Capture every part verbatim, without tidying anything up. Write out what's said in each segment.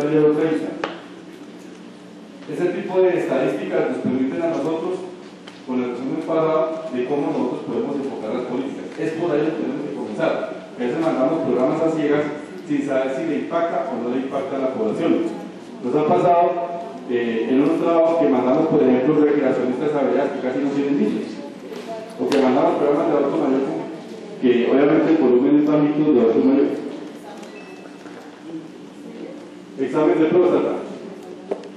treinta. Ese tipo de estadísticas nos permiten a nosotros, con la noción del pasado, de cómo nosotros podemos enfocar las políticas. Es por ahí que tenemos que comenzar. A veces mandamos programas a ciegas sin saber si le impacta o no le impacta a la población. Nos ha pasado eh, en unos trabajos que mandamos, por ejemplo, recreacionistas a veredas que casi no tienen niños, o que mandamos programas de adulto mayor, que obviamente el volumen es más mínimo de adulto mayor. Examen de próstata.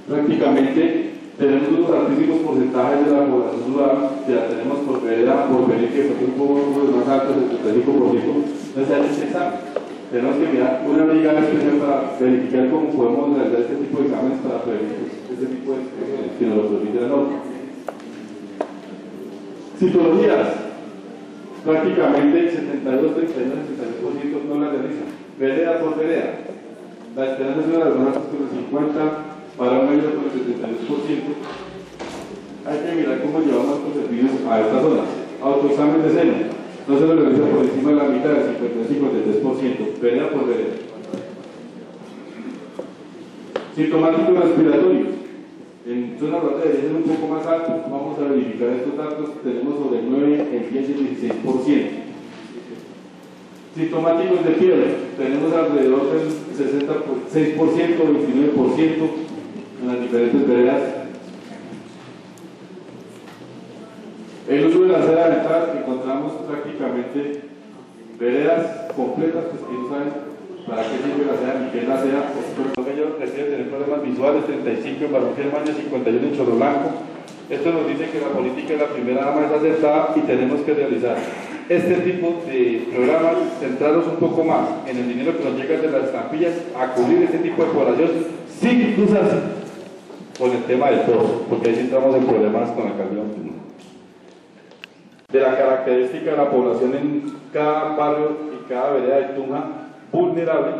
Prácticamente tenemos unos altísimos porcentajes de la población ciudadana que la tenemos por vereda, por verificación, que es un poco más alto, setenta y cinco por ciento. Entonces hay este examen. Tenemos que mirar una liga especial para verificar cómo podemos realizar este tipo de exámenes para prevenir este tipo de exámenes que nos lo permite la norma. Citologías. Prácticamente el setenta y dos, treinta y nueve, setenta y tres por ciento no la realizan. Vereda por vereda. La esperanza es una de las más con el cincuenta por ciento, para un medio con el setenta y dos por ciento. Hay que mirar cómo llevamos los servicios a esta zona. Autoexamen de seno. No se lo realiza por encima de la mitad del cincuenta y cinco a cincuenta y tres por ciento, vereda por vereda. Sintomáticos respiratorios. En zonas rurales es un poco más alto, vamos a verificar estos datos, tenemos sobre el nueve, el diez y el dieciséis por ciento. Sintomáticos de fiebre, tenemos alrededor del sesenta y seis por ciento, veintinueve por ciento en las diferentes veredas. El uso de la acera dental, encontramos prácticamente veredas completas, pues que no saben para qué sirve la acera, ni qué es la acera. Los niños deciden tener problemas visuales, treinta y cinco en Barranquilla, Maña, cincuenta y uno en Chorro Blanco. Esto nos dice que la política es la primera dama es acertada y tenemos que realizar este tipo de programas, centrarnos un poco más en el dinero que nos llega de las estampillas, a cubrir este tipo de población sin cruzarse con el tema del todo, porque ahí entramos en problemas con la calidad de la característica de la población en cada barrio y cada vereda de Tunja vulnerable.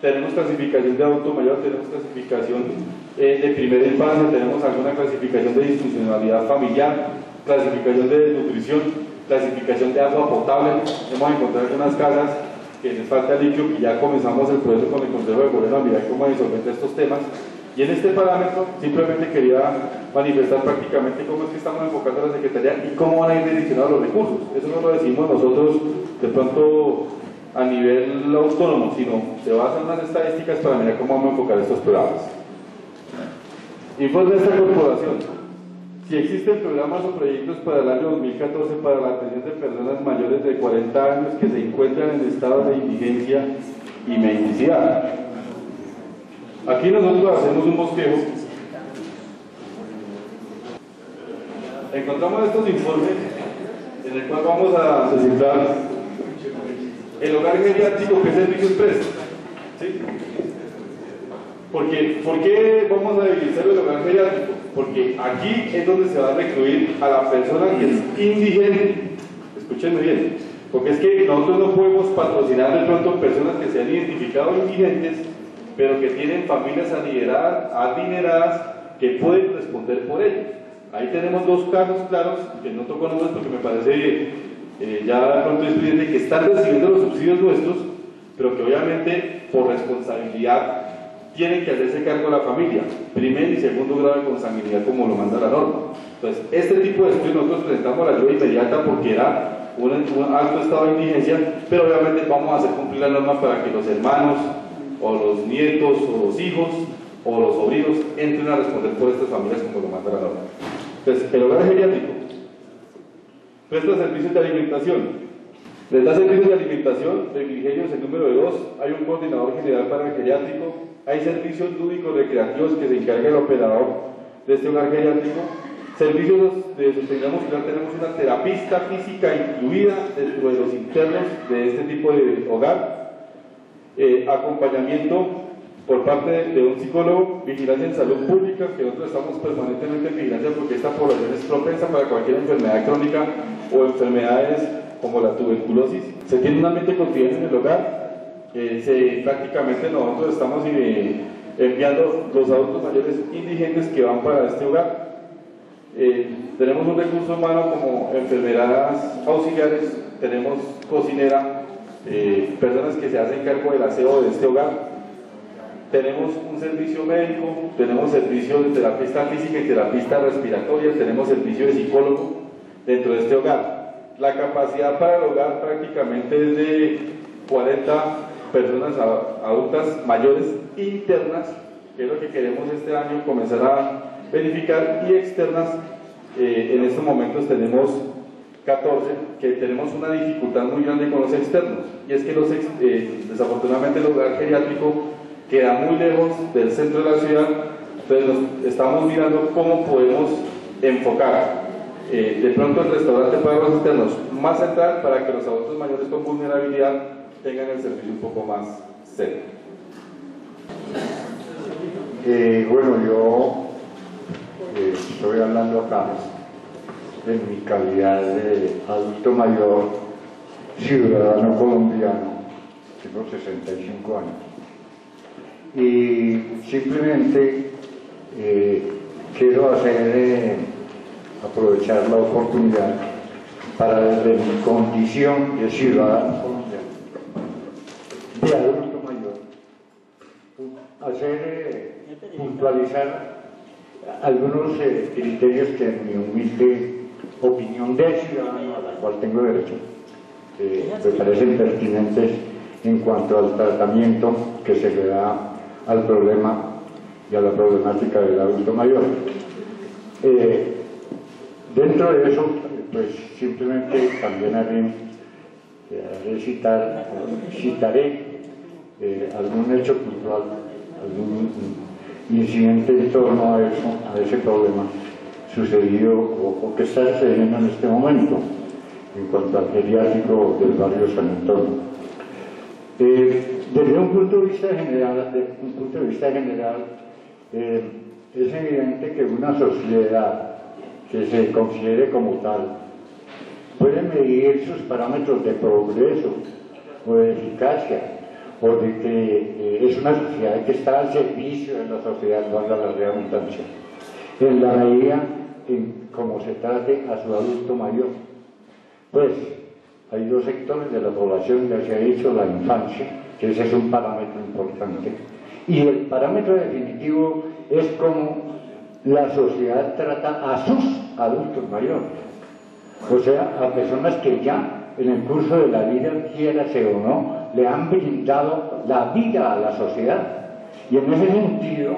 Tenemos clasificación de adulto mayor, tenemos clasificación eh, de primera infancia, tenemos alguna clasificación de disfuncionalidad familiar, clasificación de desnutrición, clasificación de agua potable. Hemos encontrado algunas casas que les falta líquido y ya comenzamos el proceso con el Consejo de Gobierno a mirar cómo resolver estos temas. Y en este parámetro simplemente quería manifestar prácticamente cómo es que estamos enfocando a la Secretaría y cómo van a ir direccionados los recursos. Eso no lo decimos nosotros de pronto a nivel autónomo, sino se basan en las estadísticas para mirar cómo vamos a enfocar estos programas. Informe de esta corporación. Si existen programas o proyectos para el año dos mil catorce para la atención de personas mayores de cuarenta años que se encuentran en estados de indigencia y mendicidad. Aquí nosotros hacemos un bosquejo. Encontramos estos informes en el cual vamos a presentar el hogar geriátrico que es servicios prestos. ¿Sí? Porque, ¿por qué vamos a evidenciar el hogar geriátrico? Porque aquí es donde se va a recluir a la persona que es indigente. Escúchenme bien, porque es que nosotros no podemos patrocinar de pronto personas que se han identificado indigentes, pero que tienen familias adineradas, adineradas que pueden responder por ellos. Ahí tenemos dos casos claros, que no toco nombres porque me parece eh, ya pronto evidente que están recibiendo los subsidios nuestros, pero que obviamente por responsabilidad tienen que hacerse cargo de la familia, primer y segundo grado de consanguinidad como lo manda la norma. Entonces, este tipo de estudios nosotros presentamos la ayuda inmediata porque era un, un alto estado de indigencia, pero obviamente vamos a hacer cumplir la norma para que los hermanos, o los nietos, o los hijos, o los sobrinos, entren a responder por estas familias como lo manda la norma. Entonces, el hogar geriátrico presta servicios de alimentación. Les da servicios de alimentación, refrigerios, el número dos, hay un coordinador general para el geriátrico, hay servicios lúdicos recreativos que se encarga el operador de este hogar geriátrico, servicios de sostenibilidad muscular, tenemos una terapista física incluida dentro de los internos de este tipo de hogar, Eh, acompañamiento por parte de, de un psicólogo, vigilancia en salud pública, que nosotros estamos permanentemente en vigilancia porque esta población es propensa para cualquier enfermedad crónica o enfermedades como la tuberculosis. Se tiene un ambiente de confianza en el hogar, eh, se, prácticamente nosotros estamos eh, enviando los adultos mayores indigentes que van para este hogar. Eh, tenemos un recurso humano como enfermeras auxiliares, tenemos cocinera, Eh, personas que se hacen cargo del aseo de este hogar. tenemos un servicio médico, tenemos servicio de terapista física y terapista respiratoria, tenemos servicio de psicólogo dentro de este hogar. La capacidad para el hogar prácticamente es de cuarenta personas adultas mayores internas, que es lo que queremos este año comenzar a verificar, y externas, eh, en estos momentos tenemos catorce, que tenemos una dificultad muy grande con los externos, y es que los ex, eh, desafortunadamente el hogar geriátrico queda muy lejos del centro de la ciudad, entonces nos estamos mirando cómo podemos enfocar eh, de pronto el restaurante para los externos más central, para que los adultos mayores con vulnerabilidad tengan el servicio un poco más cerca. Eh, bueno, yo eh, estoy hablando acá en mi calidad de adulto mayor, ciudadano colombiano, tengo sesenta y cinco años. Y simplemente eh, quiero hacer, eh, aprovechar la oportunidad para, desde mi condición de ciudadano colombiano, de adulto mayor, hacer, eh, puntualizar algunos eh, criterios que, en mi humilde opinión de ciudadano, a la cual tengo derecho, eh, me parecen pertinentes en cuanto al tratamiento que se le da al problema y a la problemática del adulto mayor. Eh, dentro de eso, pues simplemente también haré, haré citar, citaré eh, algún hecho puntual, algún incidente en torno a eso, a ese problema sucedido o, o que está sucediendo en este momento en cuanto al geriátrico del barrio San Antonio. Eh, desde un punto de vista general, desde un punto de vista general eh, es evidente que una sociedad que se considere como tal puede medir sus parámetros de progreso o de eficacia, o de que eh, es una sociedad que está al servicio de la sociedad, valga la redundancia, en la medida en cómo se trate a su adulto mayor. Pues hay dos sectores de la población, ya se ha dicho, la infancia, que ese es un parámetro importante, y el parámetro definitivo es cómo la sociedad trata a sus adultos mayores, o sea, a personas que ya en el curso de la vida, quiérase o no, le han brindado la vida a la sociedad. Y en ese sentido,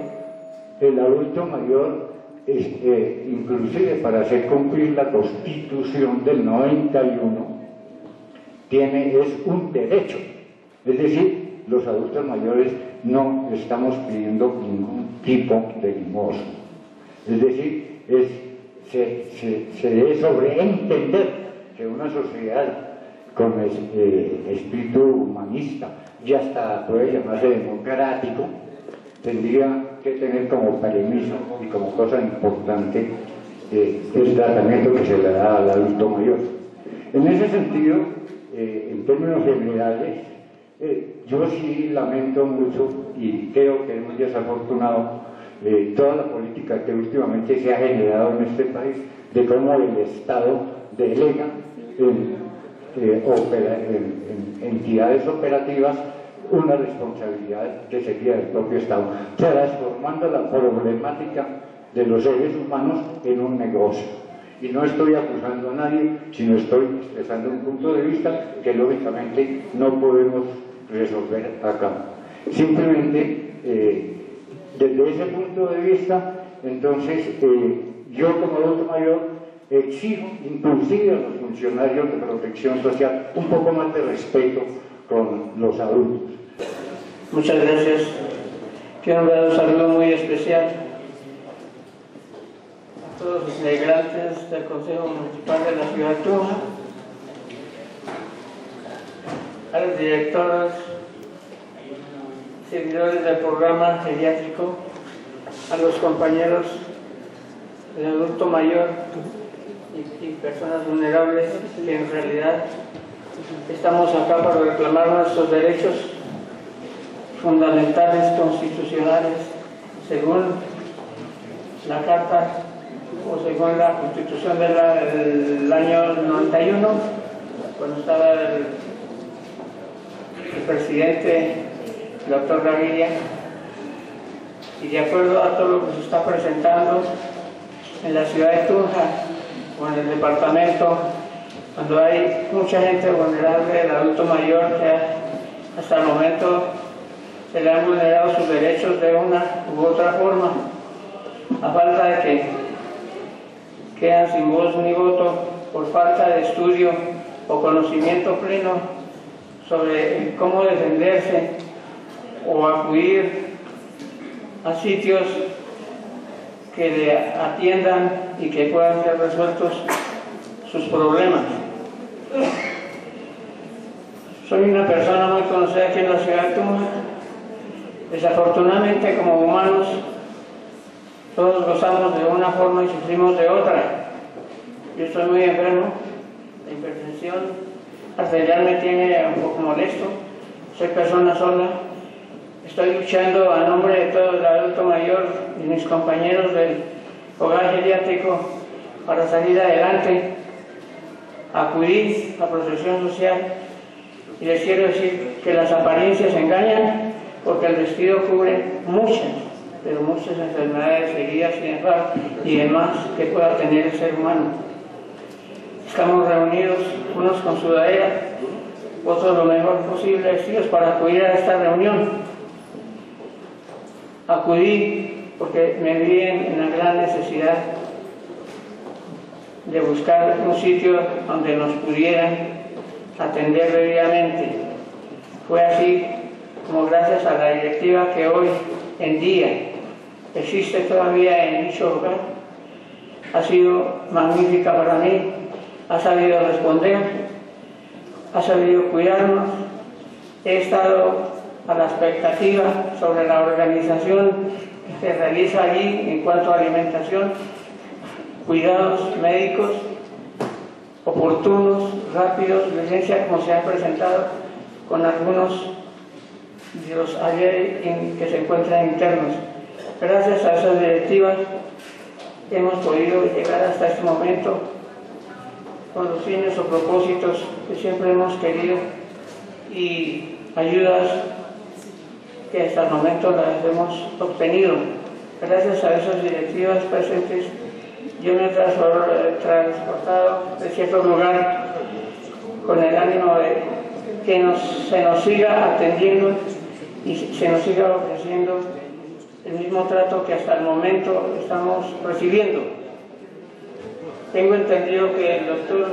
el adulto mayor, es, eh, inclusive para hacer cumplir la Constitución del noventa y uno, tiene, es un derecho. Es decir, los adultos mayores no estamos pidiendo ningún tipo de limosna. Es decir, es, se, se, se debe sobreentender que una sociedad con es, eh, espíritu humanista, y hasta puede llamarse democrático, tendría que tener como permiso y como cosa importante eh, el tratamiento que se le da al adulto mayor. En ese sentido, Eh, en términos generales, eh, yo sí lamento mucho y creo que es muy desafortunado eh, toda la política que últimamente se ha generado en este país, de cómo el Estado delega en, eh, opera, en, en entidades operativas una responsabilidad que sería del propio Estado, transformando la problemática de los seres humanos en un negocio. Y no estoy acusando a nadie, sino estoy expresando un punto de vista que lógicamente no podemos resolver acá. Simplemente, eh, desde ese punto de vista, entonces, eh, yo como adulto mayor exijo, inclusive a los funcionarios de protección social, un poco más de respeto con los adultos. Muchas gracias. Quiero dar un saludo muy especial a todos los integrantes del Consejo Municipal de la Ciudad Tunja, a los directores, servidores del programa geriátrico, a los compañeros del adulto mayor y, y personas vulnerables que en realidad estamos acá para reclamar nuestros derechos fundamentales constitucionales según la Carta o según la Constitución del de año noventa y uno, cuando estaba el, el presidente, el doctor Gaviria, y de acuerdo a todo lo que se está presentando en la ciudad de Tunja o en el departamento, cuando hay mucha gente vulnerable, el adulto mayor que hasta el momento se le han vulnerado sus derechos de una u otra forma, a falta de que quedan sin voz ni voto por falta de estudio o conocimiento pleno sobre cómo defenderse o acudir a sitios que le atiendan y que puedan ser resueltos sus problemas. Soy una persona muy conocida aquí en la ciudad de Tunja. Desafortunadamente, como humanos, todos gozamos de una forma y sufrimos de otra. Yo estoy muy enfermo, la hipertensión arterial me tiene un poco molesto, soy persona sola, estoy luchando a nombre de todo el adulto mayor y mis compañeros del hogar geriátrico para salir adelante, acudir a protección social, y les quiero decir que las apariencias engañan, porque el vestido cubre muchas, pero muchas enfermedades, heridas y demás que pueda tener el ser humano. Estamos reunidos, unos con sudadera, otros lo mejor posible vestidos para acudir a esta reunión. Acudí porque me vi en la gran necesidad de buscar un sitio donde nos pudieran atender debidamente. Fue así como, gracias a la directiva que hoy en día existe todavía en dicho hogar, ha sido magnífica para mí. Ha sabido responder, ha sabido cuidarnos. He estado a la expectativa sobre la organización que se realiza allí en cuanto a alimentación, cuidados médicos oportunos, rápidos, diligencia como se ha presentado con algunos de los ayer en que se encuentran internos. Gracias a esas directivas hemos podido llegar hasta este momento con los fines o propósitos que siempre hemos querido, y ayudas que hasta el momento las hemos obtenido. Gracias a esas directivas presentes, yo me he transportado de cierto lugar con el ánimo de que nos, se nos siga atendiendo y se nos siga ofreciendo el mismo trato que hasta el momento estamos recibiendo. Tengo entendido que el doctor,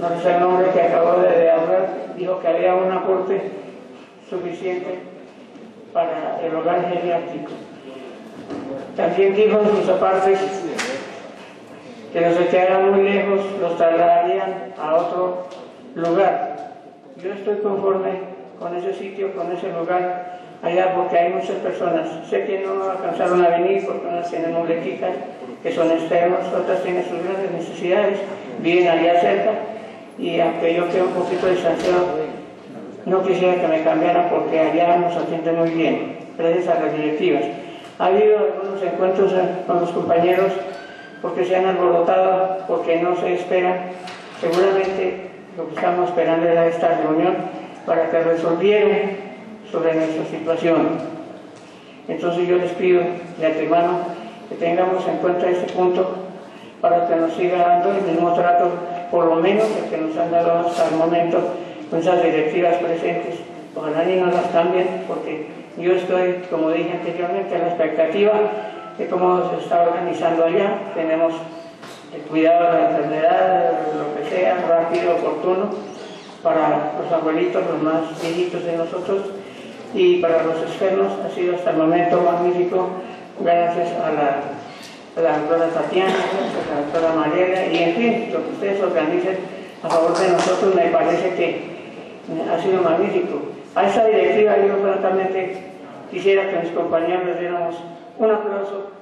no sé el nombre que acabo de hablar, dijo que había un aporte suficiente para el hogar geriátrico. También dijo en sus apartes que no se quedaran muy lejos, los trasladarían a otro lugar. Yo estoy conforme con ese sitio, con ese lugar, allá, porque hay muchas personas. Sé que no alcanzaron a venir porque unas tienen mulequitas, que son externos, otras tienen sus grandes necesidades, viven allá cerca, y aunque yo quede un poquito distanciado, no quisiera que me cambiaran porque allá nos atienden muy bien, gracias a las directivas. Ha habido algunos encuentros con los compañeros porque se han alborotado, porque no se esperan. Seguramente lo que estamos esperando era esta reunión para que resolvieran sobre nuestra situación. Entonces yo les pido de antemano que tengamos en cuenta este punto para que nos siga dando el mismo trato, por lo menos el que nos han dado hasta el momento con esas directivas presentes. Ojalá ni nos las cambien, porque yo estoy, como dije anteriormente, en la expectativa de cómo se está organizando allá. Tenemos el cuidado de la enfermedad, lo que sea, rápido, oportuno, para los abuelitos, los más viejitos de nosotros, y para los externos ha sido hasta el momento magnífico. Gracias a la, a la doctora Tatiana, a la doctora Mariela, y en fin, lo que ustedes organicen a favor de nosotros me parece que ha sido magnífico. A esta directiva yo francamente quisiera que mis compañeros diéramos un aplauso